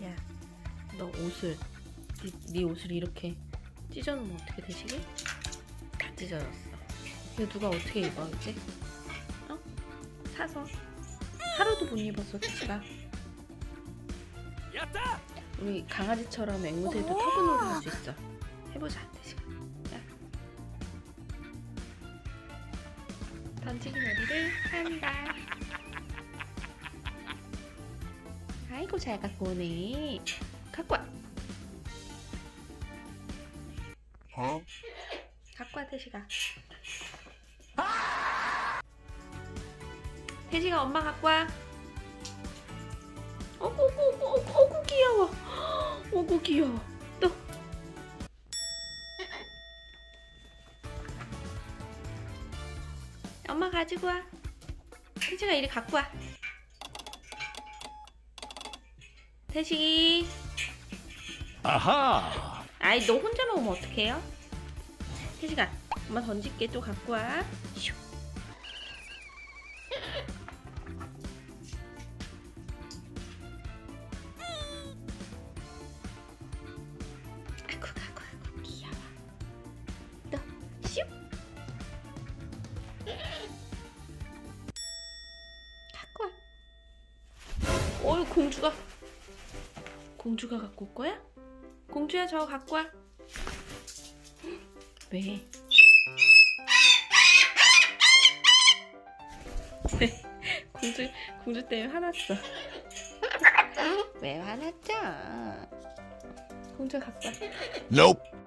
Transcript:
야, 너 옷을 네 옷을 이렇게 찢어놓으면 어떻게 되시게? 다 찢어졌어. 이거 누가 어떻게 입어 이제? 어? 사서 하루도 못 입었어 태식아. 우리 강아지처럼 앵무새도 터그놀이 할 수 있어. 해보자 태식아. 야, 던지기 놀이를 한다. 아이고 잘 갖고 오네. 갖고 와. 어? 갖고 와 태식아. 아! 태식아 엄마 갖고 와. 어구 귀여워. 어구 귀여워. 또. 엄마 가지고 와. 태식아 이리 갖고 와. 태식이. 아하. 아이 너 혼자만 오면 어떡해요? 태식아, 엄마 던질게. 또 갖고 와. 슉. 아이고, 아이고 귀여워. 또 슉. 갖고 와. 어이 공주가. 공주가 갖고 올 거야? 공주야 저거 갖고 와. 왜? 왜? 공주 때문에 화났어. 왜 화났죠? 공주 갖고 와. Nope.